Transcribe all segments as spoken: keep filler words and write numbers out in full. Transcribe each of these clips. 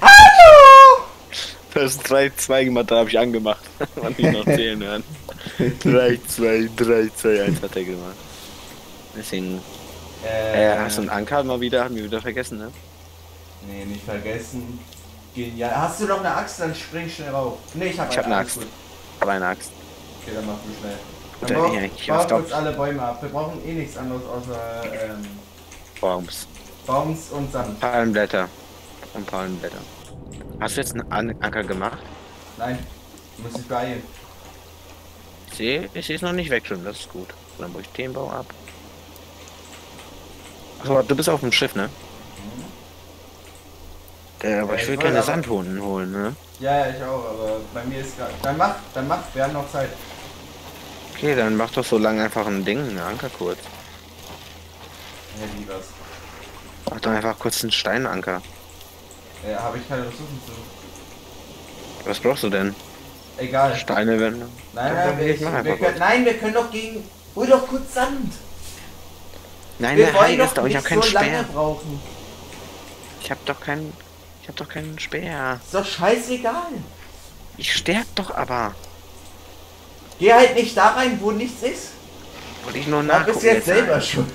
Hallo! Das ist drei, zwei gemacht, da habe ich angemacht. Man kann noch zählen hören. drei, zwei, drei, zwei, eins hat er gemacht. Deswegen. Äh, äh, hast du einen Anker mal wieder? Haben wir wieder vergessen, ne? Nee, nicht vergessen. Genial. Hast du noch eine Axt? Dann spring schnell rauf. Ne, ich habe hab eine Axt. Ich habe eine Axt. Okay, dann mach du schnell. Dann brauch, ja, ich brauch kurz alle Bäume ab. Wir brauchen eh nichts anderes außer ähm, Baums. Baums und Sand. Palmblätter. Und Palmblätter. Hast du jetzt einen An Anker gemacht? Nein. Du musst dich beeilen. Sehe, ich sehe es noch nicht weg schon. Das ist gut. Dann brauche ich den Baum ab. Achso, du bist auf dem Schiff, ne? Mhm. Äh, aber ja, ich würde gerne Sand holen, holen, ne? Ja, ja, ich auch, aber bei mir ist gerade. Dann mach, dann mach, wir haben noch Zeit. Okay, dann mach doch so lange einfach ein Ding, einen Anker kurz. Ja, wie was? Mach doch einfach kurz einen Steinanker. Ja, habe ich keine Ressourcen zu. Was brauchst du denn? Egal. Steine werden. Nein, nein, wir, ich, wir können, kurz. Nein, wir können doch gegen. Hol doch kurz Sand! Nein, wir nein, wollen doch, doch nicht ich hab keinen so lange Speer. Brauchen. Ich hab doch keinen. Ich hab doch keinen Speer. Ist doch scheißegal. Ich sterb doch aber. Geh halt nicht da rein, wo nichts ist. Wollte ich nur nachgucken. Du bist jetzt, jetzt selber rein. Schuld.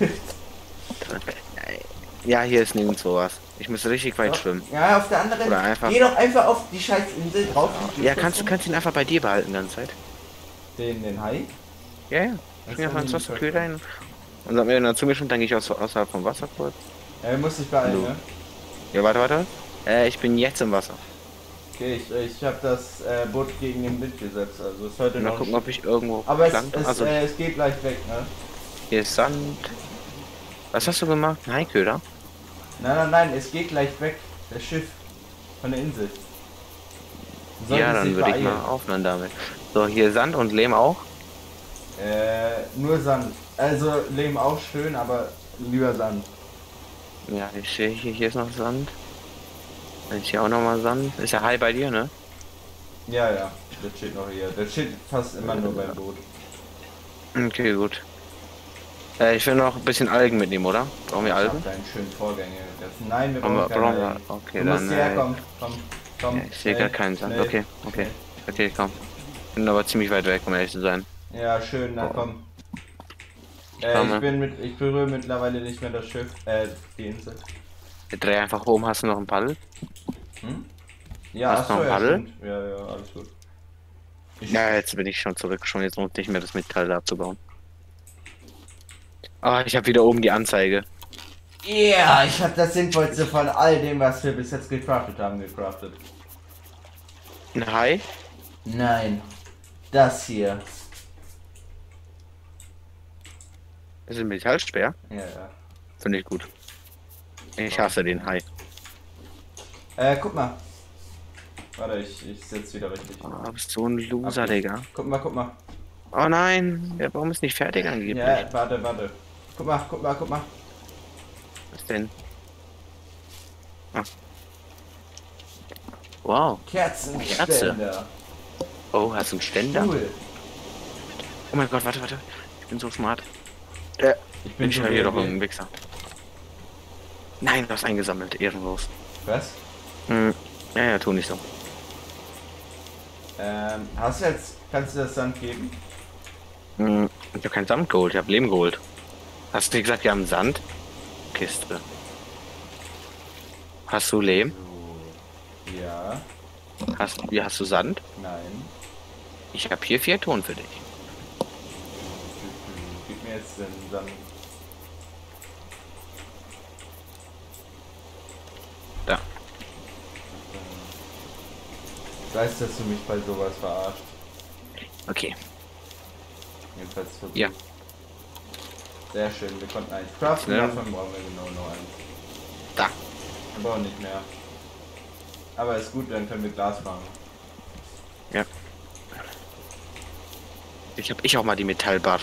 Ja, hier ist nirgendwo was. Ich muss richtig weit doch. Schwimmen. Ja, auf der anderen. Oder einfach. Geh doch einfach auf die Scheißinsel drauf. Ja, ja kannst du kannst ihn einfach bei dir behalten die ganze Zeit. Den, den Hai? Ja, ja. Ich bin einfach ins Wasserkühl rein. Und dann mir dann zugeschwimmt, dann gehe ich aus, außerhalb vom Wasser kurz. Ja, muss ich beeilen, ne? Ja, warte, warte. Äh, ich bin jetzt im Wasser. Okay, ich, ich habe das äh, Boot gegen den Wind gesetzt, also es heute mal noch gucken, ob ich irgendwo. Aber es, es, also, äh, es geht leicht weg, ne? Hier ist Sand. Was hast du gemacht? Nein, Köder. Nein, nein, nein, es geht leicht weg. Das Schiff von der Insel. Sollten ja, dann würde ich mal aufhören damit. So, hier Sand und Lehm auch. Äh, nur Sand. Also Lehm auch schön, aber lieber Sand. Ja, ich sehe hier, hier ist noch Sand. Ist hier auch nochmal Sand. Ist ja Hai bei dir, ne? Ja, ja. Das steht noch hier. Das steht fast immer nur beim Boot. Okay, gut. Äh, ich will noch ein bisschen Algen mitnehmen, oder? Brauchen wir Algen? Deinen schönen Vorgänge. Jetzt, nein, wir brauchen keine Algen. Okay, du musst dann... herkommen. Komm, komm. Ja, ich sehe gar keinen Sand. Schnell. Okay, okay. Okay, komm. Bin aber ziemlich weit weg, um ehrlich zu sein. Ja, schön, na komm. Äh, ich bin mit, ich berühre mittlerweile nicht mehr das Schiff, äh, die Insel. Dreh einfach oben, hast du noch ein Paddel? Hm? Ja, hast du noch ein Paddel? Ja, ja, alles gut. Ich ja, jetzt bin ich schon zurück, schon jetzt lohnt nicht mehr das Metall da abzubauen. Ah, oh, ich habe wieder oben die Anzeige. Ja, yeah, ich habe das Sinnvollste von all dem, was wir bis jetzt gecraftet haben, gecraftet. Ein Hai? Nein, das hier. Das ist ein Metallspeer? Ja, ja. Finde ich gut. Ich hasse den Hai. Äh, guck mal. Warte, ich, ich sitze wieder richtig. Oh, bist so ein Loser, okay. Digga. Guck mal, guck mal. Oh nein, der Baum ist nicht fertig angeblich. Ja, warte, warte. Guck mal, guck mal, guck mal. Was denn? Ah. Wow. Kerzenständer. Kerze. Oh, hast du einen Ständer? Cool. Oh mein Gott, warte, warte. Ich bin so smart. Äh, ich bin schon hier doch ein Wichser. Nein, du hast eingesammelt, ehrenlos. Was? Hm, ja, ja, tu nicht so. Ähm, hast du jetzt, kannst du das Sand geben? Hm, ich habe keinen Sand geholt, ich habe Lehm geholt. Hast du gesagt, wir haben Sand? Kiste. Hast du Lehm? Ja. Hast, hast du Sand? Nein. Ich habe hier vier Ton für dich. Jetzt denn dann? Da. Ich weiß, dass du mich bei sowas verarscht. Okay. Jedenfalls versucht. Ja. Sehr schön, wir konnten eins craften, davon brauchen wir genau nur eins. Da. Wir brauchen nicht mehr. Aber ist gut, dann können wir Glas machen. Ja. Ich hab ich auch mal die Metallbar.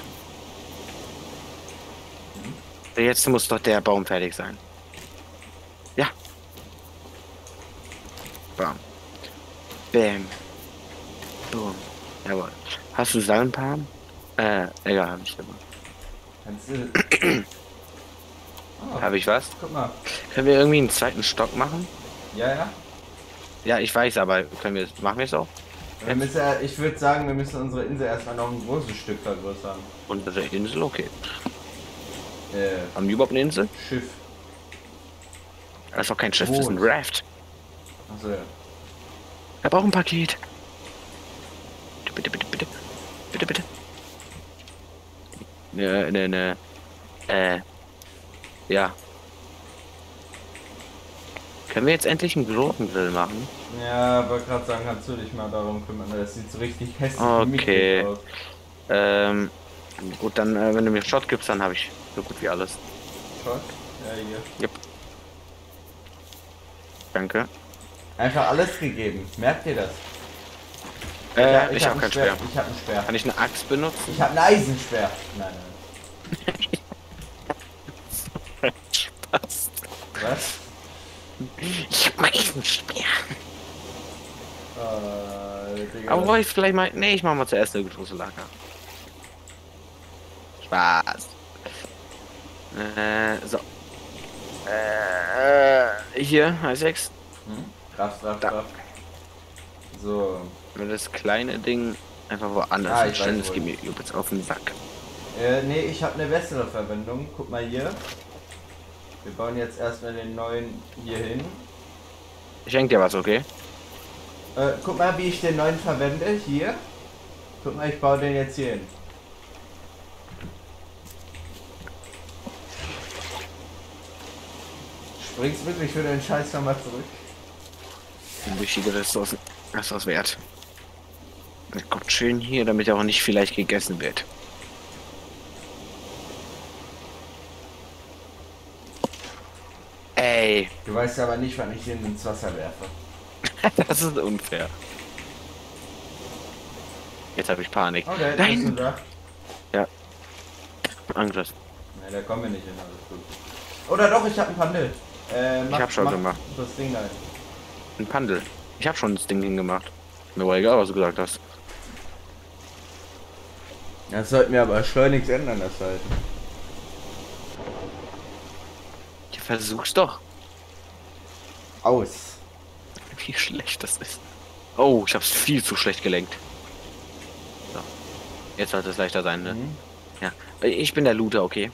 Jetzt muss doch der Baum fertig sein. Ja. Bam. Bam. Boom. Jawohl. Hast du Sandpalmen? Äh, egal, hab ich immer. Kannst du... oh. Hab ich was? Guck mal. Können wir irgendwie einen zweiten Stock machen? Ja, ja. Ja, ich weiß, aber können wir machen wir es auch? Wir müssen ja, ich würde sagen, wir müssen unsere Insel erstmal noch ein großes Stück vergrößern. Unsere Insel, okay. Äh, Haben wir überhaupt eine Insel? Schiff. Das ist doch kein Schiff, Boot. Das ist ein Raft. Also. Ich brauche ein Paket. Bitte, bitte, bitte. Bitte, bitte. Ne, ne, ne. Äh. Ja. Können wir jetzt endlich einen Glotengrill machen? Ja, wollte gerade sagen, kannst du dich mal darum kümmern. Das sieht so richtig hässlich okay. aus. Okay. Ähm, gut, dann, äh, wenn du mir Shot gibst, dann habe ich so gut wie alles. Shot? Ja, hier. Yep. Danke. Einfach alles gegeben. Merkt ihr das? Äh, ja, ich, ich habe hab kein Speer. Speer. Ich habe einen Speer. Kann ich eine Axt benutzen? Ich habe ein Eisenspeer. Nein, nein. Spaß. Was? Ich hab mal echt einen Speer. Äh, aber wollte ich vielleicht mal... Ne, ich mach mal zuerst eine große Lager. Spaß. Äh, so. Äh, hier, EisTex. Hm? Kraft, Kraft, Kraft. So. Wenn das kleine Ding einfach woanders ah, ist, dann geht mir übelst auf den Sack. Äh, ne, ich hab eine bessere Verwendung. Guck mal hier. Wir bauen jetzt erstmal den neuen hier hin. Ich schenke dir was, okay? Äh, guck mal, wie ich den neuen verwende. Hier. Guck mal, ich baue den jetzt hier hin. Springst wirklich für den Scheiß nochmal zurück. Die wichtige Ressourcen. Das ist was wert. Das kommt schön hier, damit er auch nicht vielleicht gegessen wird. Ey. Du weißt aber nicht, wann ich den ins Wasser werfe. Das ist unfair. Jetzt habe ich Panik. Okay, nein. Bist du da? Ja. Angriff. Ne, da kommen wir nicht hin, alles gut. Oder doch, ich habe einen Pandel. Äh, mach, ich habe schon mach gemacht. Das Ding da. Ein Pandel. Ich habe schon das Ding hingemacht. Mir war egal, was du gesagt hast. Das sollten wir aber schleunigst ändern, das halt. Versuch's doch. Aus. Wie schlecht das ist. Oh, ich hab's viel zu schlecht gelenkt. So. Jetzt sollte es leichter sein, ne? Mhm. Ja. Ich bin der Looter, okay.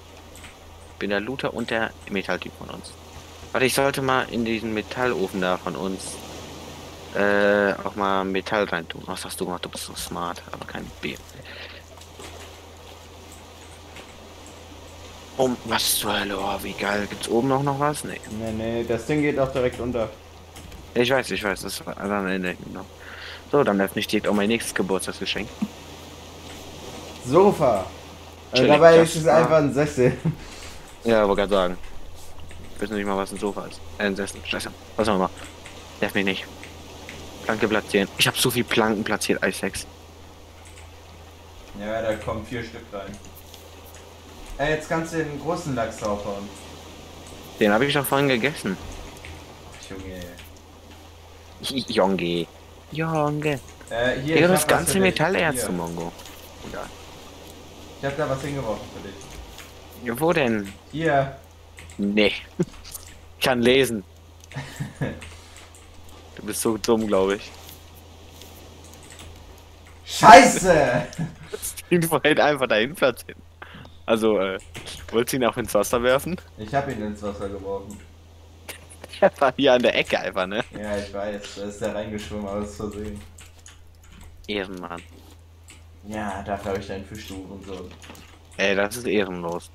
Bin der Looter und der Metalltyp von uns. Warte, ich sollte mal in diesen Metallofen da von uns äh, auch mal Metall rein tun. Was hast du gemacht? Du bist so smart, aber kein B. Um, was zur Hölle, oh, wie geil. Gibt's oben auch noch was? Nee. Nee, nee, das Ding geht auch direkt unter. Ich weiß, ich weiß, das war am Ende noch. So, dann öffne ich direkt auch mein nächstes Geburtstagsgeschenk. Sofa. Äh, dabei ist es einfach ein Sessel. Ja, wollte gerade sagen. Ich weiß nicht mal, was ein Sofa ist. Äh, ein Sessel, scheiße. Was machen wir mal. Nerv mich nicht. Planke platzieren. Ich habe so viel Planken platziert, EisTex. Ja, da kommen vier Stück rein. Ey, jetzt kannst du den großen Lachs aufbauen. Den habe ich doch vorhin gegessen. Junge. Jonge. Jonge. Äh, hier Eher das ganze Metallerz zu Mongo. Oder? Ich hab da was hingeworfen für dich. Ja, wo denn? Hier. Nee. Ich kann lesen. Du bist so dumm, glaube ich. Scheiße! Den wollte einfach dahin platzieren. Also, äh, wolltest du ihn auch ins Wasser werfen? Ich hab ihn ins Wasser geworfen. Der war hier an der Ecke einfach, ne? Ja, ich weiß. Da ist der reingeschwommen, aus Versehen. Ehrenmann. Ja, dafür habe ich einen Fischstuhl und so. Ey, das ist ehrenlos.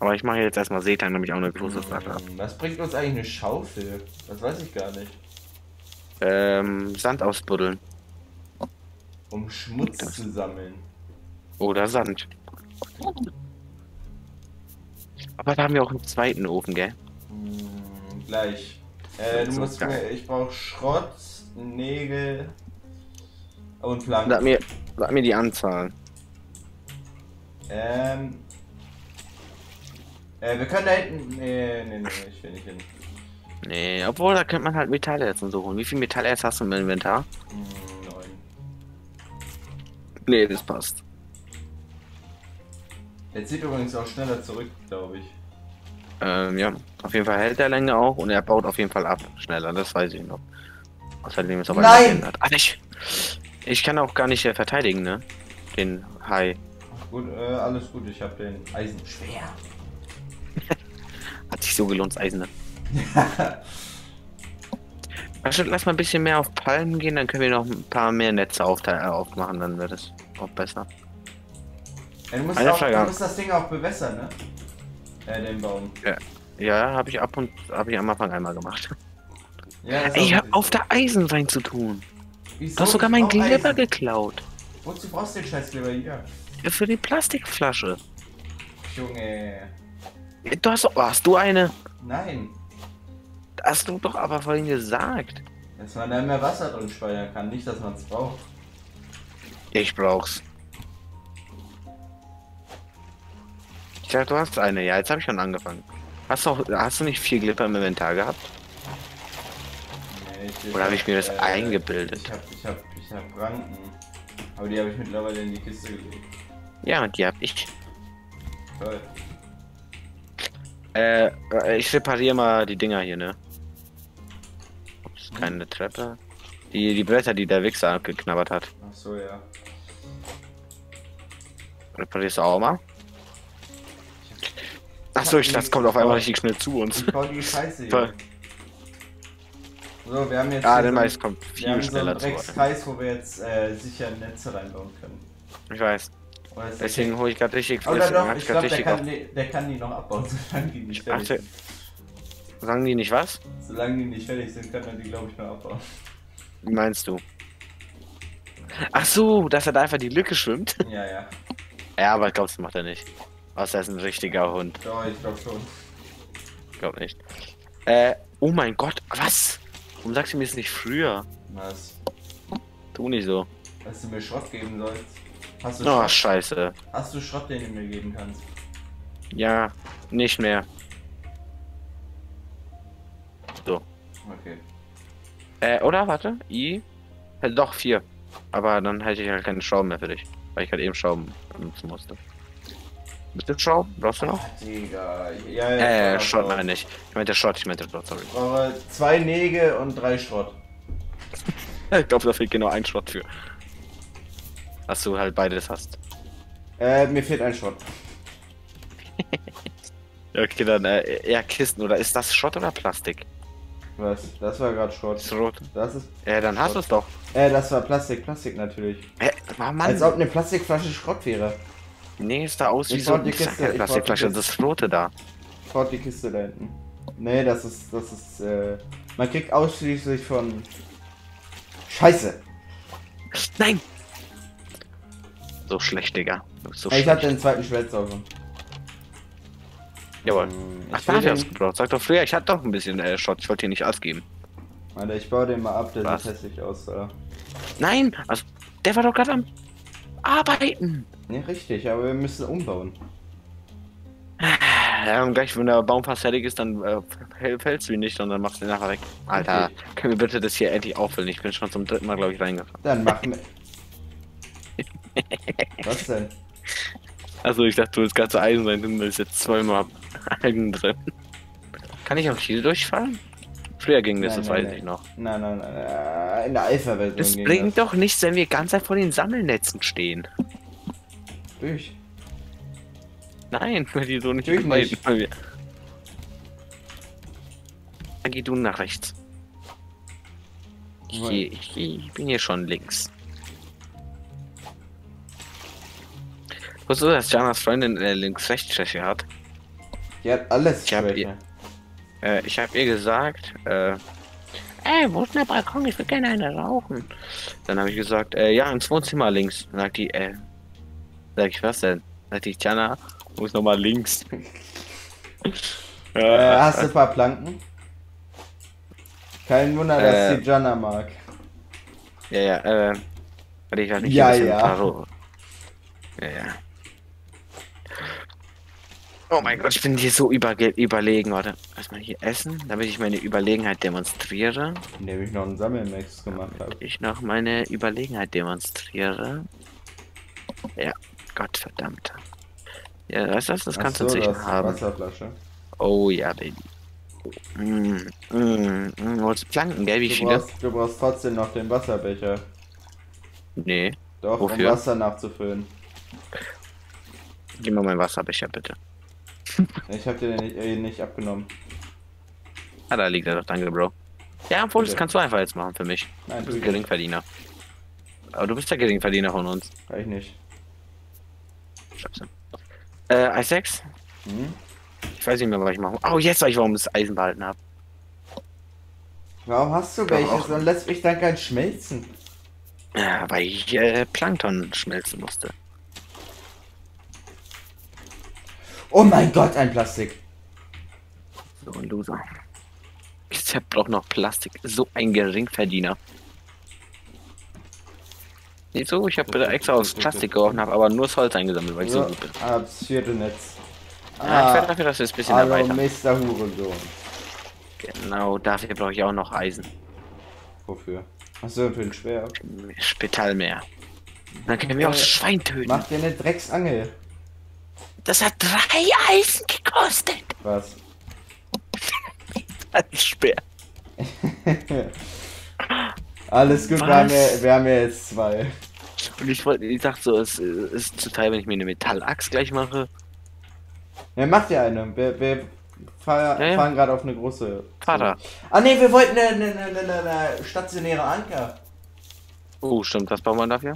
Aber ich mache jetzt erstmal Seetang, nämlich auch eine große Sache ab. Was bringt uns eigentlich eine Schaufel? Das weiß ich gar nicht. Ähm, Sand ausbuddeln. Um Schmutz das. zu sammeln. Oder Sand. Aber da haben wir auch einen zweiten Ofen, gell? Mm, gleich. Äh, du so musst mir, ich brauche Schrott, Nägel und Planken. Sag mir, sag mir die Anzahl. Ähm. Äh, wir können da hinten. Nee, nee, nee, ich will nicht hin. Nee, obwohl da könnte man halt Metallerz und so holen. Wie viel Metallerz hast du im Inventar? Mm, neun. Nee, das passt. Der zieht übrigens auch schneller zurück, glaube ich. Ähm, ja, auf jeden Fall hält er länger auch und er baut auf jeden Fall ab schneller, das weiß ich noch. Außerdem ist aber nein! Ach, ich, ich kann auch gar nicht äh, verteidigen, ne? Den Hai. Gut, äh, alles gut, ich habe den Eisenschwert. Hat sich so gelohnt, das Eisene. Lass mal ein bisschen mehr auf Palmen gehen, dann können wir noch ein paar mehr Netze aufteilen, aufmachen, dann wird es auch besser. Ja, du, musst auch, du musst das Ding auch bewässern, ne? Äh, den Baum. Ja, ja habe ich ab und habe ich am Anfang einmal gemacht. Ja, ey, ich hab auf der Eisen rein zu tun. Wieso? Du hast sogar mein Kleber Eisen geklaut. Wozu brauchst du den scheiß Kleber hier? Ja, für die Plastikflasche. Junge. Du hast, hast du eine? Nein. Hast du doch aber vorhin gesagt. Dass man da mehr Wasser drin speichern kann, nicht dass man es braucht. Ich brauch's. Ich dachte, du hast eine. Ja, jetzt habe ich schon angefangen. Hast du, auch, hast du nicht viel Glipper im Inventar gehabt? Nee, ich, oder habe ich mir das äh, eingebildet? Ich habe ich hab, ich hab Ranken. Aber die habe ich mittlerweile in die Kiste gelegt. Ja, die habe ich. Toll. Äh, ich repariere mal die Dinger hier, ne? Ups, keine Treppe. Die, die Bretter, die der Wichser abgeknabbert hat. Ach so, ja. Reparierst du auch mal? Ach so, ich dachte, das kommt auf einmal richtig schnell zu uns. Ich baue die Scheiße hier. So, wir haben jetzt. Ah, der Mais kommt viel schneller zu. Wir haben so einen Kreis, wo wir jetzt äh, sicher Netze reinbauen können. Ich weiß. Deswegen hole ich gerade richtig viel. Oder doch, ich glaube, der, der kann die noch abbauen, solange die nicht fertig sind. Solange die nicht was? Solange die nicht fertig sind, kann man die, glaube ich, mal abbauen. Wie meinst du? Ach so, dass er da einfach die Lücke schwimmt? Ja, ja. Ja, aber ich glaube, das macht er nicht. Außer er ist ein richtiger Hund. Ja, ich glaube schon. Ich glaube nicht. Äh, oh mein Gott, was? Warum sagst du mir das nicht früher? Was? Tu nicht so. Dass du mir Schrott geben sollst. Hast du oh, Schrott? Scheiße. Hast du Schrott, den du mir geben kannst? Ja, nicht mehr. So. Okay. Äh, oder warte. I. Halt doch vier. Aber dann hätte ich halt keine Schrauben mehr für dich. Weil ich halt eben Schrauben benutzen musste. Mit dem Schrauben? Brauchst du noch? Ach, Digga. Ja, ja, äh, Schrott meine ich. Ich meinte Schrott, ich meinte Schrott, sorry. Ich brauche zwei Nägel und drei Schrott. Ich glaube, da fehlt genau ein Schrott für. Dass du halt beides hast. Äh, mir fehlt ein Schrott. Okay, dann äh, eher Kisten. Oder ist das Schrott oder Plastik? Was? Das war gerade Schrott. Schrott. Das ist. Äh, dann Schrott. Hast du es doch. Äh, das war Plastik. Plastik natürlich. Äh, Mann. Als ob eine Plastikflasche Schrott wäre. Nee, ist da aus ich wie so eine Plastikflasche. Das ist Rote da. Ich hau die Kiste da hinten. Nee, das ist, das ist, äh, man kriegt ausschließlich von Scheiße. Nein! So schlecht, Digga. So ich schlecht. Hatte den zweiten Schwertsauger. Jawohl. Hm, ach, da hab ich ausgebraucht. Sag doch früher, ich hatte doch ein bisschen äh, Schrott. Ich wollte hier nicht ausgeben. Alter, ich baue den mal ab, der was? Sieht hässlich aus, Alter. Nein! Also, der war doch gerade am Arbeiten! Ja, richtig, aber wir müssen umbauen. Ja, und gleich, wenn der Baum fast fertig ist, dann äh, fällst du ihn nicht und dann machst du ihn nachher weg. Alter, okay. Können wir bitte das hier endlich auffüllen? Ich bin schon zum dritten Mal, glaube ich, reingefahren. Dann mach mit. Was denn? Also ich dachte, du willst gerade zu Eisen sein, du bist jetzt zweimal Algen drin. Kann ich auch hier durchfahren? Früher ging das, nein, das nein, weiß nein. ich noch. Nein, nein, nein, in der Alpha-Version. Das bringt das doch nichts, wenn wir ganz einfach vor den Sammelnetzen stehen. Durch. Nein, weil die so nicht durch. Dann geh du nach rechts. Ich, ich, ich bin hier schon links. Wusstest du, dass Janas Freundin äh, Links-Rechts-Schwäche hat? Die hat alles. Ich habe ihr, äh, ich hab ihr gesagt, äh, ey, wo ist der Balkon? Ich will gerne eine rauchen. Dann habe ich gesagt, äh, ja, ins Wohnzimmer links. Dann sagt die, äh, sag ich, was denn? Sag ich, Jana, muss nochmal links. äh, hast du ein paar Planken? Kein Wunder, dass äh, die Jana mag. Ja, ja, äh. Hatte ich halt nicht ja, ja. Taro. Ja, ja. Oh mein Gott, ich bin hier so über überlegen. Warte, erstmal hier essen, damit ich meine Überlegenheit demonstriere. Indem ich noch einen Sammelmax gemacht habe. Ich noch meine Überlegenheit demonstriere. Ja, Gottverdammt. Ja, weißt du, das kannst du so, sicher haben. Wasserflasche. Oh ja, Baby. Mm, mm, mm. Holst du Planken, gell, wie ich schiebe? Du brauchst trotzdem noch den Wasserbecher. Nee. Doch, wofür? Um Wasser nachzufüllen. Gib mir meinen Wasserbecher, bitte. Ich hab dir den nicht, äh, nicht abgenommen. Ah, da liegt er doch, danke, Bro. Ja, Fotos okay. Kannst du einfach jetzt machen für mich. Nein, du bist der Geringverdiener. Aber du bist der Geringverdiener von uns. Reicht nicht. Scheiße. Äh, EisTex? Hm? Ich weiß nicht mehr, was ich mache. Oh, jetzt weiß ich, warum ich das Eisen behalten habe. Warum hast du welches und lässt mich dann kein schmelzen? Ja, weil ich äh, Plankton schmelzen musste. Oh mein Gott, ein Plastik! So ein Loser. Ich brauche noch Plastik. So ein Geringverdiener. Nicht so, ich habe extra aus Plastik geworfen, habe aber nur das Holz eingesammelt, weil ich ja, so gut bin. Abs vierte Netz. Ah, ja, ich werde dafür, dass wir es ein bisschen erweitern. Mister Hurensohn. Genau, dafür brauche ich auch noch Eisen. Wofür? Achso, für ein Schwert. Spitalmeer. Dann können wir auch das Schwein töten. Mach dir eine Drecksangel. Das hat drei Eisen gekostet. Was? Ein Speer. Alles gut, wir haben, ja, wir haben ja jetzt zwei. Und ich wollte, ich dachte so, es ist zu teuer, wenn ich mir eine Metallachs gleich mache. Ja, macht ja eine. Wir, wir fahr, ja, ja. fahren gerade auf eine große. Vater. Ah ne, wir wollten eine, eine, eine, eine stationäre Anker. Oh, stimmt. Was braucht man dafür?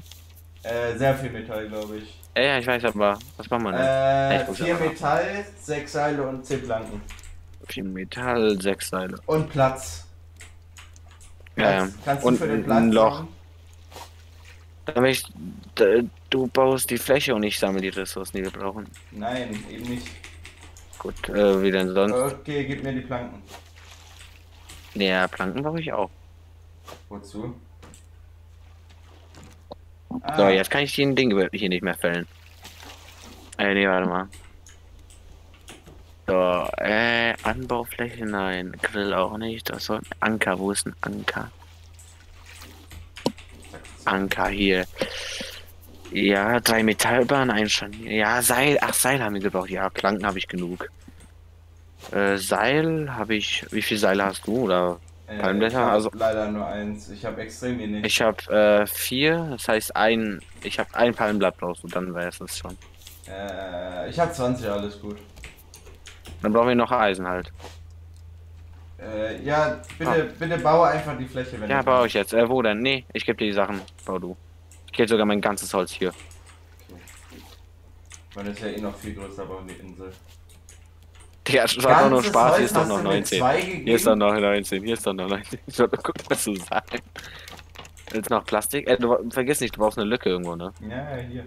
Äh, sehr viel Metall, glaube ich. Ja, ja, ich weiß, aber was braucht man denn? Äh, vier Metall, sechs Seile und zehn Planken. Vier Metall, sechs Seile. Und Platz. Ja, ja. Kannst du und für den Platz ein Loch. Machen? Damit ich, du baust die Fläche und ich sammle die Ressourcen, die wir brauchen. Nein, eben nicht. Gut, äh, wie denn sonst? Okay, gib mir die Planken. Ja, Planken brauche ich auch. Wozu? So, ah. Jetzt kann ich den Ding hier nicht mehr fällen. Äh, nee, warte mal. So, äh, Anbaufläche, nein. Grill auch nicht. Das soll Anker, wo ist ein Anker? Anker hier. Ja, drei Metallbahnen, ein Scharnier. Ja, Seil. Ach, Seil haben wir gebraucht. Ja, Planken habe ich genug. Äh, Seil habe ich. Wie viel Seile hast du? Oder äh, Palmblätter? Ich hab also leider nur eins. Ich habe extrem wenig. Ich habe äh, vier. Das heißt, ein. Ich habe ein Palmblatt brauchst du. Dann wäre es das schon. Äh, ich habe zwanzig. Alles gut. Dann brauchen wir noch Eisen halt. Äh, ja, bitte, ah. bitte baue einfach die Fläche, wenn ja, du baue ich jetzt. Äh, wo denn? Nee, ich gebe dir die Sachen. Bau du. Ich gebe sogar mein ganzes Holz hier. Okay. Weil das ist ja eh noch viel größer, aber die Insel. Der hat auch nur Spaß. Holz hier ist doch noch neunzehn. Hier ist doch noch neunzehn. Hier ist doch noch neunzehn. Ich wollte gucken, was du sagst. Willst du noch Plastik? Äh, du, vergiss nicht, du brauchst eine Lücke irgendwo, ne? Ja, ja, hier.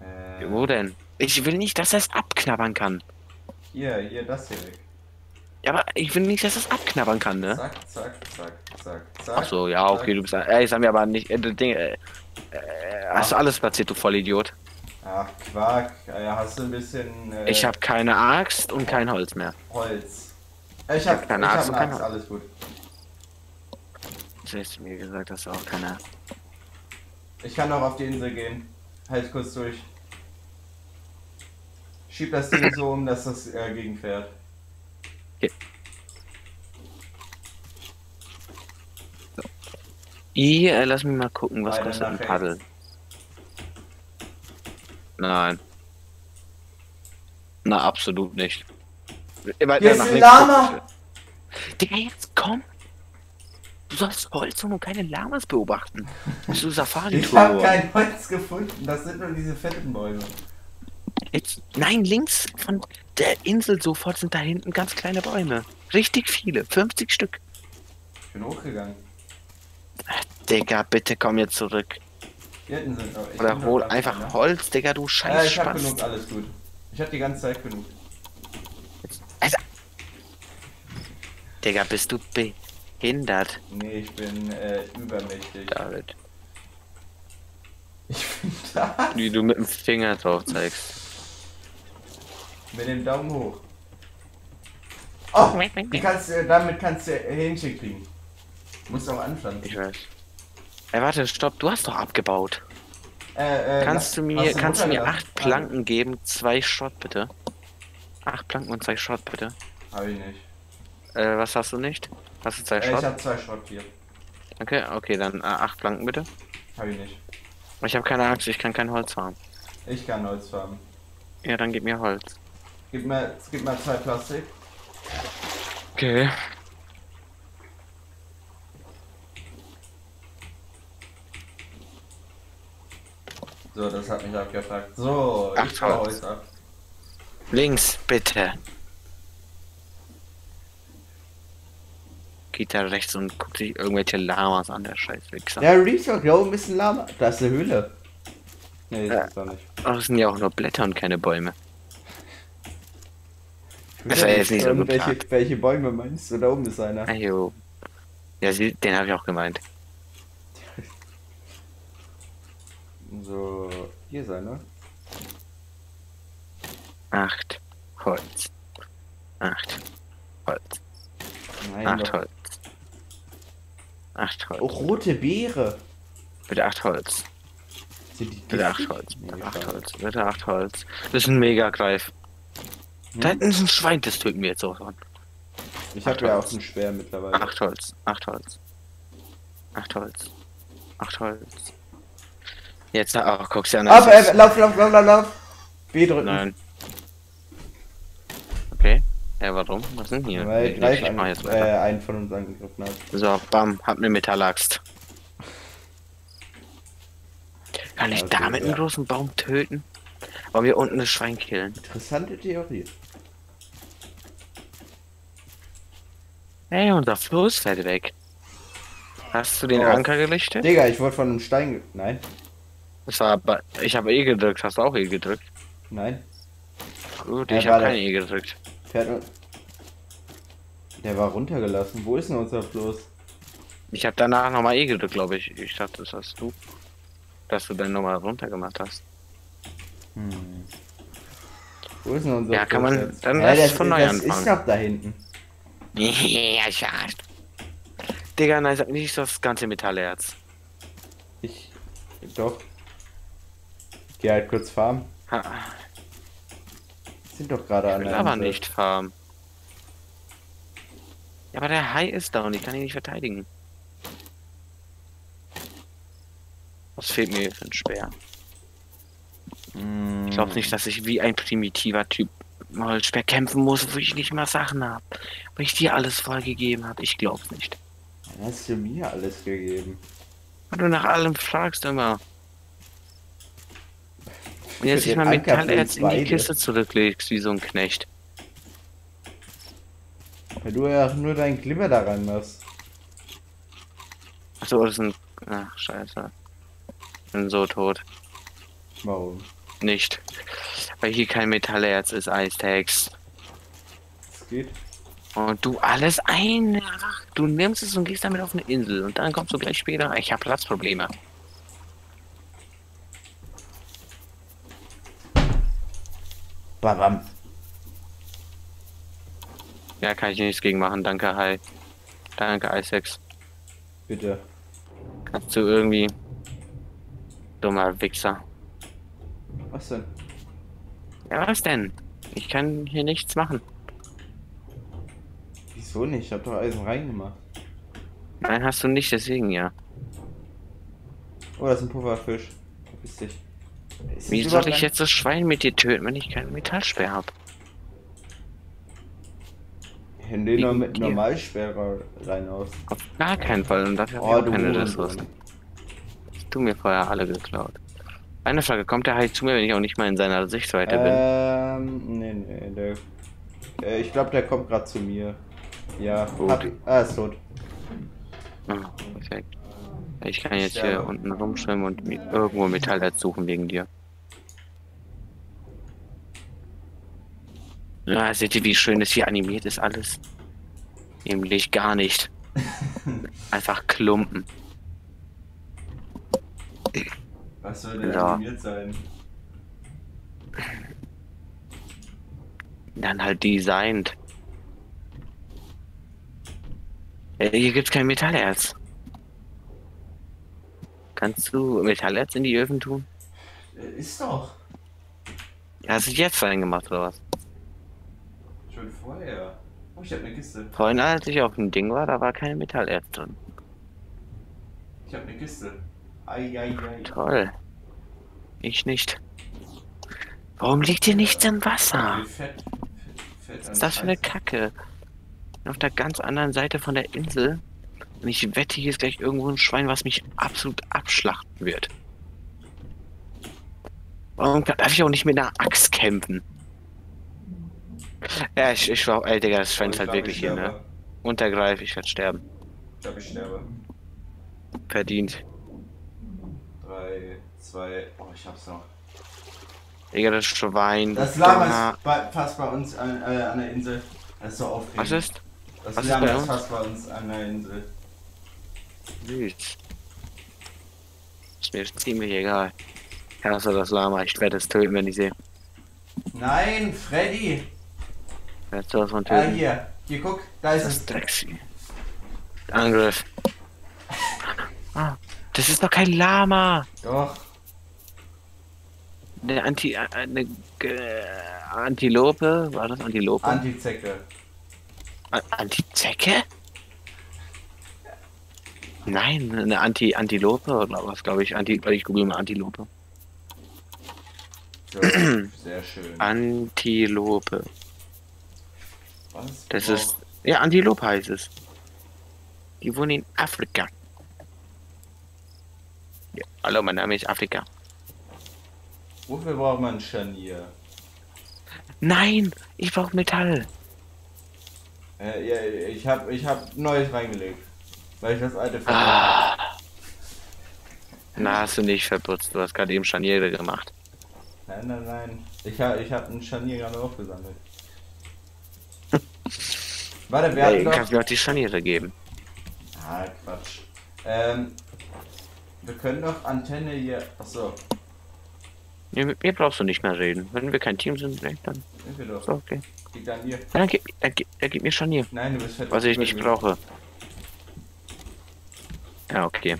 Äh, wo denn? Ich will nicht, dass er es abknabbern kann. Hier, hier, das hier weg. Ja, aber ich will nicht, dass das abknabbern kann, ne? Zack, zack, zack, zack, zack. Achso, ja, okay, zack. Du bist. Äh, ich sag mir aber nicht. Äh, Ding, äh, äh, hast du alles platziert, du Vollidiot? Ach, Quark. Ja, hast du ein bisschen. Äh, ich hab keine Axt und kein Holz mehr. Holz. Ich, ich hab, hab keine ich Axt hab und kein Holz. Alles gut. Du hast mir gesagt, dass du auch keine Axt. Ich kann auch auf die Insel gehen. Halt kurz durch. Schieb das Ding so um, dass das äh, gegenfährt. Okay. So. I, äh, lass mich mal gucken, was Beide kostet ein Paddel. Nein. Na, absolut nicht. Immer Hier ist ein Lama! Digga, jetzt komm! Du sollst Holz und keine Lamas beobachten. Bist du Safari-Tour? Ich hab kein Holz gefunden, das sind nur diese fetten Bäume. Jetzt, nein, links von der Insel sofort sind da hinten ganz kleine Bäume. Richtig viele, fünfzig Stück. Ich bin hochgegangen. Ach, Digga, bitte komm jetzt zurück. Hier hinten sind aber ich Oder hol einfach dran, Holz, Digga, du Scheiß. Ja, ich hab genug, alles gut. Ich hab die ganze Zeit genug. Also, Digga, bist du behindert? Nee, ich bin äh, übermächtig. David. Ich bin da. Wie du mit dem Finger drauf zeigst. Mit dem Daumen hoch. Oh, du kannst, damit kannst du Hähnchen kriegen. Du musst auch anfangen. Ich weiß. Ey, warte, stopp, du hast doch abgebaut. Äh, äh, kannst du mir, kannst du mir acht Planken geben, zwei Schrott bitte? Acht Planken und zwei Schrott, bitte. Hab ich nicht. Äh, was hast du nicht? Hast du zwei Schrott? Äh, ich hab zwei Schrott hier. Okay, okay, dann äh, acht Planken, bitte. Hab ich nicht. Ich habe keine Axt, ich kann kein Holz farmen. Ich kann Holz farmen. Ja, dann gib mir Holz. Gib mir, gib mir zwei Plastik. Okay. So, das hat mich abgefragt. So, acht ich baue Holz ab. Links, bitte. Geht da rechts und guckt sich irgendwelche Lamas an, der Scheißwichser. Ja, Reaper Glow ist ein Lama. Da ist eine Höhle. Nee, das äh, ist doch nicht. Ach, das sind ja auch nur Blätter und keine Bäume. Das war jetzt nicht so welche, welche Bäume meinst du? Da oben ist einer. Ajo. Ja, sie, den habe ich auch gemeint. So, hier ist einer. Acht Holz. Acht Holz. Nein, acht doch. Holz. acht Holz. Oh, rote Beere. Bitte acht Holz. Sind die bitte acht Holz. Bitte acht Holz. Bitte acht Holz. Das ist ein Mega-Greif. Hm? Da hinten ist ein Schwein, das töten wir jetzt auch an. Ich habe ja auch ein Schwert mittlerweile. acht Holz. acht Holz. acht Holz. acht Holz. Jetzt, ach, oh, guck's ja an. Ab, ab, lauf, lauf, lauf, lauf, lauf. B drücken. Nein. Okay. Ja, warum? Was sind hier? Weil nee, gleich ich einen, jetzt äh, einen von uns angegriffen hat. So, bam, hab ne Metallaxt. Kann ich okay, damit ja. einen großen Baum töten? Wollen wir unten das Schwein killen? Interessante Theorie. Ey, unser Fluss fällt weg. Hast du den oh. Anker gelichtet? Digga, ich wurde von einem Stein... Nein. Das war aber... Ich habe E gedrückt. Hast du auch E gedrückt? Nein. Gut, ich ja, habe keine E gedrückt. Der war runtergelassen. Wo ist denn unser Fluss? Ich habe danach nochmal E gedrückt, glaube ich. Ich dachte, das hast du. Dass du dann nochmal runter gemacht hast. Hm. Wo ist denn unser ja, Fluss? Ja, kann man jetzt? Dann ja, das, von neu das anfangen. Ist doch da hinten. Ja, schade. Digga, nein, sag nicht das ganze Metallerz. Ich... Doch. Ich geh halt kurz farmen. Ha. Sind doch gerade an der aber nicht farmen. Ja, aber der Hai ist da und ich kann ihn nicht verteidigen. Was fehlt mir für ein Speer? Mm. Ich glaube nicht, dass ich wie ein primitiver Typ mal Speer kämpfen muss, wo ich nicht mal Sachen habe. Wo ich dir alles vorgegeben habe. Ich glaube nicht. Dann hast du mir alles gegeben. Weil du nach allem fragst immer. Und jetzt ich mal Metallerz in die Kiste zurücklegst, wie so ein Knecht. Weil du ja nur deinen Glimmer da rein machst. Achso, das ist ein... Ach, scheiße. Ich bin so tot. Warum? Nicht. Weil hier kein Metallerz ist, EisTex. Das geht. Und du alles ein... Du nimmst es und gehst damit auf eine Insel. Und dann kommst du gleich später... Ich hab Platzprobleme. Babam. Ja, kann ich nichts gegen machen. Danke, Hai. Danke, EisTex. Bitte. Kannst du irgendwie... Dummer Wichser. Was denn? Ja, was denn? Ich kann hier nichts machen. Wieso nicht? Ich hab doch Eisen reingemacht. Nein, hast du nicht, deswegen ja. Oh, das ist ein Pufferfisch. Verpiss dich. Wie soll ich jetzt das Schwein mit dir töten, wenn ich keinen Metallsperr habe? Hände nur mit Normalsperre rein aus. Auf gar keinen Fall und dafür oh, habe ich auch keine Ressourcen. Hast du mir vorher alle geklaut. Eine Frage, kommt der Hai zu mir, wenn ich auch nicht mal in seiner Sichtweite bin? Ähm, nee, nee, der... Äh, ich glaube, der kommt gerade zu mir. Ja, hab, ah, ist tot. Oh, perfekt. Ich kann jetzt hier unten rumschwimmen und irgendwo Metallerz suchen wegen dir. Na, seht ihr, wie schön das hier animiert ist alles? Nämlich gar nicht. Einfach Klumpen. Was soll denn ja. animiert sein? Dann halt designt. Hier gibt's kein Metallerz. Kannst du Metallerz in die Öfen tun? Ist doch. Hast du jetzt reingemacht oder was? wie vorher. Oh, ich hab eine Kiste. Vorhin, als ich auf dem Ding war, da war keine Metallerz drin. Ich hab eine Kiste. Ai, ai, ai. Toll. Ich nicht. Warum liegt hier nichts im Wasser? Fett, fett, fett Was ist das für eine Kacke? Auf der ganz anderen Seite von der Insel. Und ich wette, hier ist gleich irgendwo ein Schwein, was mich absolut abschlachten wird. Warum darf ich auch nicht mit einer Axt kämpfen? Ja, ich, ich war, ey Digga, das Schwein ist halt wirklich hier, ne? Untergreif, ich werde sterben. Ich glaube, ich sterbe. Verdient. drei, zwei, oh, ich hab's noch. Digga, das Schwein. Das Lama ist bei, fast bei uns an, äh, an der Insel. Das ist so aufregend. Was ist? Das Was Lama ist, ist fast bei uns an der Insel. Süß. Ist mir ziemlich egal. Ich hasse das Lama, ich werde es töten, wenn ich sehe. Nein, Freddy! Jetzt soll es von töten. Ah, hier, hier guck, da ist das es. Drecksvieh. Angriff. Ah, das ist doch kein Lama! Doch. Eine Anti... eine... Äh, Antilope? War das Antilope? Antizecke. A Antizecke? Nein, eine Anti Antilope oder was, glaube ich. Anti... ich google mal Antilope. So, sehr schön. Antilope. Was? Das Boah. ist... ja, Antilope heißt es. Die wohnen in Afrika. Ja, hallo, mein Name ist Afrika. Wofür braucht man ein Scharnier? Nein, ich brauche Metall. Äh, ja, ich habe ich hab Neues reingelegt, weil ich das alte verputzt ah. habe. Na, hast du nicht verputzt, du hast gerade eben Scharniere gemacht. Nein, nein, nein. Ich habe ich hab ein Scharnier gerade aufgesammelt. Warte, wer hey, hat noch... kannst du mir auch die Scharniere geben. Ah, Quatsch. Ähm, wir können doch Antenne hier... Achso. Nee, mit mir brauchst du nicht mehr reden. Wenn wir kein Team sind, dann... Ich will doch. So, okay. Liegt an dir. Dann gib, dann gib, dann gib mir Scharnier. Nein, du bist fett. Was ich nicht brauche. Ja, okay.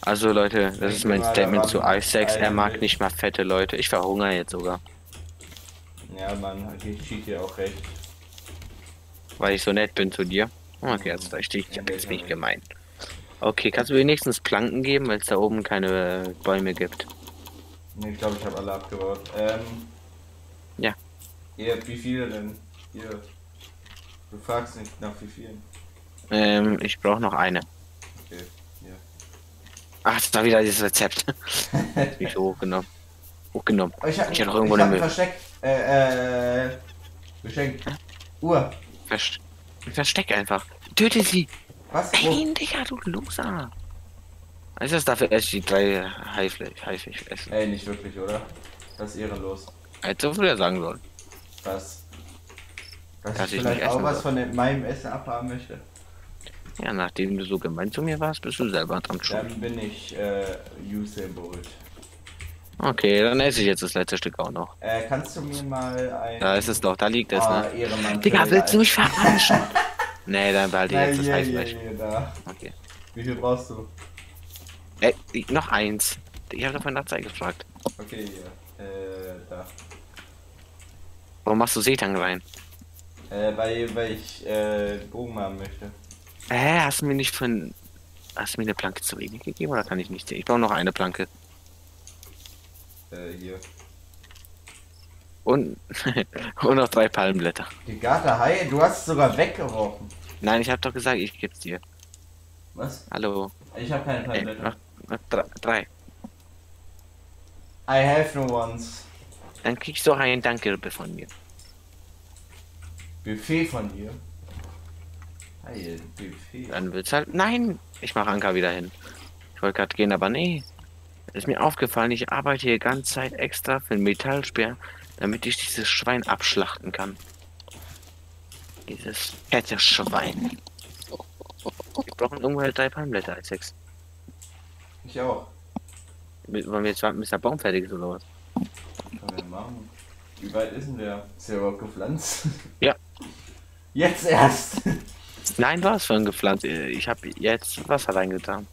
Also Leute, das ich ist mein Statement zu EisTex. Er mag nicht mal fette Leute. Ich verhungere jetzt sogar. Ja, Mann, ich schieb dir auch recht. Weil ich so nett bin zu dir. Okay, also da stehe ich. Ich hab jetzt nicht gemeint. Okay, kannst du wenigstens Planken geben, weil es da oben keine Bäume gibt? Ne, ich glaube, ich habe alle abgebaut. Ähm. Ja. Ihr habt wie viele denn? Ihr. Du fragst nicht nach wie vielen. Ähm, ich brauche noch eine. Okay, ja. Ach, das war wieder dieses Rezept. Ich habe hochgenommen. Hochgenommen. Oh, ich habe hab noch irgendwo eine Müll. Versteckt. Äh, äh. Geschenk. Uhr. Verst Versteck einfach. Töte sie. Was? Nein, oh. Digga, du Loser. Ist das dafür erst die drei Haifisch essen? Ey, nicht wirklich, oder? Das ist ehrenlos. Hättest du früher sagen sollen. Was? Dass, Dass ich, ich vielleicht nicht auch was soll. von meinem Essen abhaben möchte. Ja, nachdem du so gemein zu mir warst, bist du selber dran schuld. Dann bin ich, äh, Usain Bolt. Okay, dann esse ich jetzt das letzte Stück auch noch. Äh, kannst du mir mal ein... Da ist es doch, da liegt es, oh, ne? Ehrenmann, Digga, willst du mich verarschen? Nee, dann behalte ich jetzt das Haifleisch. Okay. Wie viel brauchst du? Äh, noch eins. Ich habe doch von der Zeit gefragt. Okay, ja. Äh, da. Warum machst du Seetang rein? Äh, weil, weil ich, äh, Bogen haben möchte. Hä, äh, hast du mir nicht von... Hast du mir eine Planke zu wenig gegeben oder kann ich nicht sehen? Ich brauche noch eine Planke. Äh, hier. Und... und noch drei Palmblätter. Digga, hi, du hast es sogar weggeworfen. Nein, ich habe doch gesagt, ich geb's dir. Was? Hallo. Ich habe keine Palmblätter. Äh, drei. I have no ones. Dann kriegst du auch einen Dankbuffet von mir. Buffet von dir? Hey, Buffet. Dann wird's halt... Nein! Ich mache Anker wieder hin. Ich wollte gerade gehen, aber nee. Ist mir aufgefallen, ich arbeite hier ganze Zeit extra für den Metallspeer, damit ich dieses Schwein abschlachten kann. Dieses fette Schwein. Wir brauchen irgendwo halt drei Palmblätter als sechs. Ich auch. Wollen wir jetzt warten, bis der Baum fertig ist oder was? Können wir machen. Wie weit ist denn der? Ist der überhaupt gepflanzt? Ja. Jetzt erst! Nein, war es schon gepflanzt. Ich habe jetzt Wasser reingetan.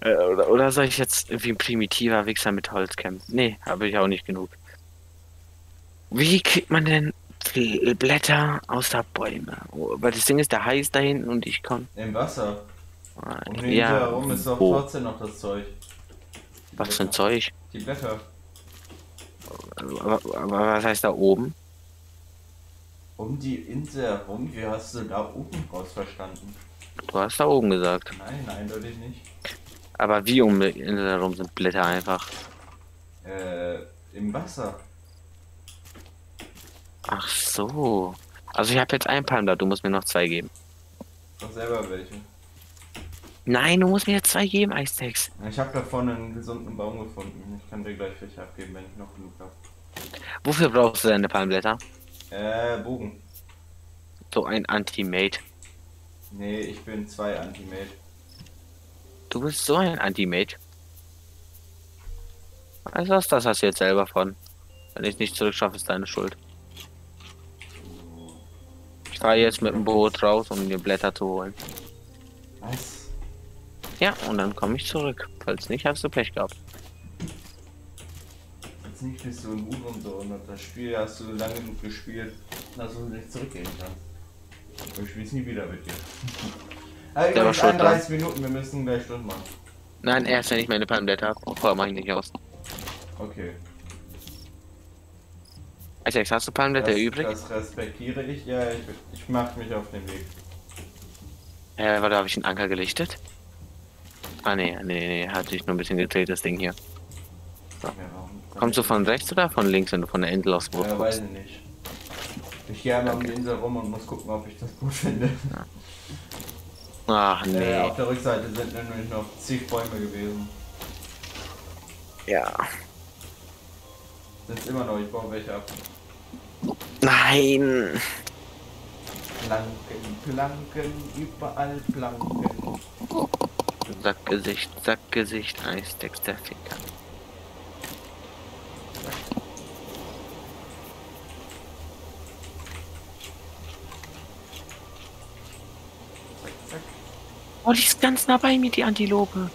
oder, oder soll ich jetzt irgendwie ein primitiver Wichser mit Holz kämpfen? Nee, habe ich auch nicht genug. Wie kriegt man denn Blätter außer Bäume. Weil das Ding ist, der Hai ist da hinten und ich komme. Im Wasser. Und hinter ja, herum ist doch trotzdem noch das Zeug. Die was Blätter. Für ein Zeug? Die Blätter. Aber, aber was heißt da oben? Um die Insel herum, wie hast du da oben raus verstanden? Du hast da oben gesagt. Nein, eindeutig nicht. Aber wie um die Insel herum sind Blätter einfach? Äh, im Wasser. Ach so. Also ich habe jetzt ein Palm da, du musst mir noch zwei geben. Doch selber welche. Nein, du musst mir jetzt zwei geben, EisTex. Ich habe da vorne einen gesunden Baum gefunden. Ich kann dir gleich welche abgeben, wenn ich noch genug habe. Wofür brauchst du deine Palmblätter? Äh, Bogen. So ein Anti-Mate. Nee, ich bin zwei Anti-Mate. Du bist so ein Anti-Mate. Also was, das hast du jetzt selber von. Wenn ich nicht zurückschaffe, ist deine Schuld. Ich fahre jetzt mit dem Boot raus, um mir Blätter zu holen. Was? Ja, und dann komme ich zurück. Falls nicht, hast du Pech gehabt. Jetzt nicht bist du im Buch und so, und das Spiel hast du lange genug gespielt, dass du nicht zurückgehen kannst. Du spielst nie wieder mit dir. Also, ich habe einunddreißig Minuten, wir müssen gleich Stunden machen. Nein, erst wenn ich meine Palmblätter habe. Vorher mache ich nicht aus. Okay. Also, hast du Palmblätter das, übrig? Das respektiere ich, ja, ich, ich mache mich auf den Weg. Äh, warte, habe ich einen Anker gelichtet? Ah, nee, nee, nee, hat sich nur ein bisschen gedreht, das Ding hier. So. Ja, kommst du von rechts oder von links, wenn du von der Insel aufs Boot guckst? Ja, weiß ich nicht. Ich gehe einmal okay. um die Insel rum und muss gucken, ob ich das Boot finde. Ja. Ach, nee. Äh, auf der Rückseite sind nämlich noch zig Bäume gewesen. Ja. Sind immer noch, ich baue welche ab. Nein! Planken, Planken, überall Planken. Sackgesicht, Sackgesicht, EisTex, der Ficker. Oh, die ist ganz nah bei mir, die Antilope.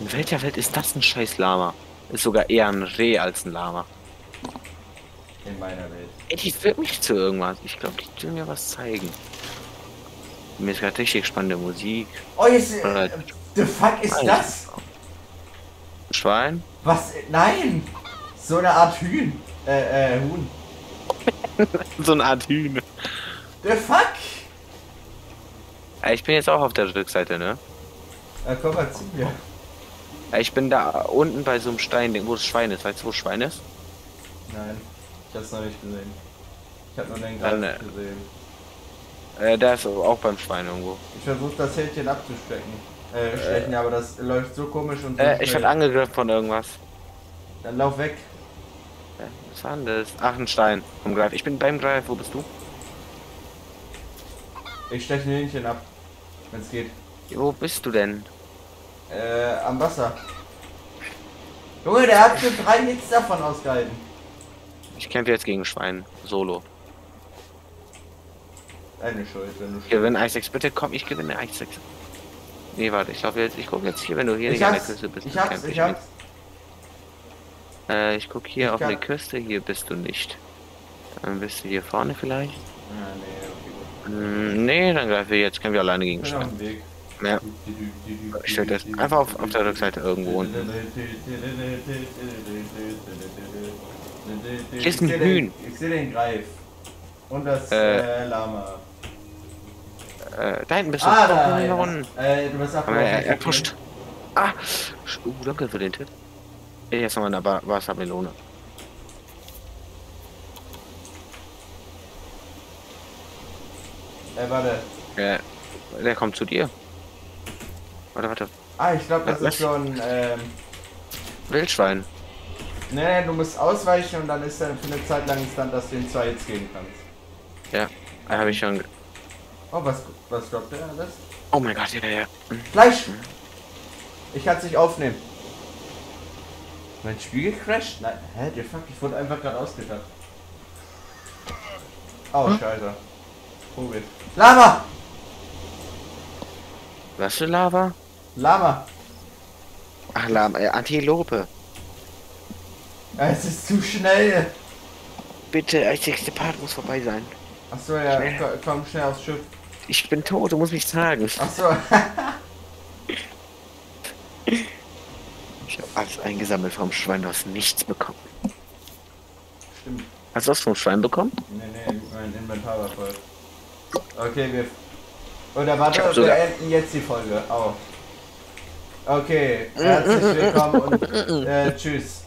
In welcher Welt ist das ein scheiß Lama? Ist sogar eher ein Reh als ein Lama. In meiner Welt. Ey, die führt mich zu irgendwas. Ich glaube, die will mir was zeigen. Mir ist gerade richtig spannende Musik. Oh, jetzt... Äh, the fuck ist das? Schwein? Was? Nein! So eine Art Hühn. Äh, äh, Huhn. So eine Art Hühn. The fuck? Ich bin jetzt auch auf der Rückseite, ne? Ja, komm mal zu mir. Ich bin da unten bei so einem Stein, wo das Schwein ist. Weißt du, wo Schwein ist? Nein. Ich hab's noch nicht gesehen. Ich hab nur den Gras äh, gesehen. Äh, da ist auch beim Schwein irgendwo. Ich versuche das Hähnchen abzustecken. Äh, stechen, äh, aber das läuft so komisch und so äh, ich werd angegriffen von irgendwas. Dann lauf weg. Äh, was war denn das? Ach, ein Stein. Vom Greif. Ich bin beim Greif. Wo bist du? Ich steche ein Hähnchen ab. Wenn's geht. Wo bist du denn? Äh, am Wasser. Junge, der hat schon drei nichts davon ausgehalten. Ich kämpfe jetzt gegen Schwein. Solo. Deine Schuld, wenn du Schuld. Gewinn EisTex, bitte komm, ich gewinne EisTex. Nee, warte, ich glaube jetzt, ich gucke jetzt hier, wenn du hier ich nicht an der Küste bist. Ich hab's, ich hab's. Äh, ich guck hier ich auf die Küste, hier bist du nicht. Dann bist du hier vorne vielleicht. Ah, nee, okay, gut. Mm, nee, dann greife ich jetzt, kämpfen wir alleine gegen Schwein. Auf Weg. Ja. Ich stell das einfach auf, auf der Rückseite irgendwo unten. Hier ist ein Hühn. Ich sehe den Greif. Und das äh, äh, Lama. Äh, da hinten bist du. Ah, da hinten. Äh, du bist abgehauen. Er, er pusht. Ah, uh, danke für den Tipp. Jetzt haben wir eine Bar Wassermelone. Ey, warte. Äh, der kommt zu dir. Warte, warte. Ah, ich glaube, das was? Ist schon ähm... Wildschwein. Nee, du musst ausweichen und dann ist er für eine Zeit lang stand, dass du den zwei jetzt geben kannst. Ja, da habe ich schon. Oh, was, was glaubt der alles? Oh mein Gott, ja, ja. Fleisch! Ich kann es nicht aufnehmen. Mein Spiel crasht? Nein, hä, der fuck, ich wurde einfach gerade ausgedacht. Oh, hm? Scheiße. Probier. Lava! Was für Lava? Lama. Ach, Lama, äh, Antilope. Es ist zu schnell. Bitte, als nächste Part muss vorbei sein. Achso, ja, schnell. Komm schnell aufs Schiff. Ich bin tot, du musst mich tragen. Achso. Ich habe alles eingesammelt vom Schwein, du hast nichts bekommen. Stimmt. Hast du was vom Schwein bekommen? Nee, nee, mein Inventar war voll. Okay, wir... Oder warte, wir beenden jetzt die Folge. Au. Okay, herzlich willkommen und äh, tschüss.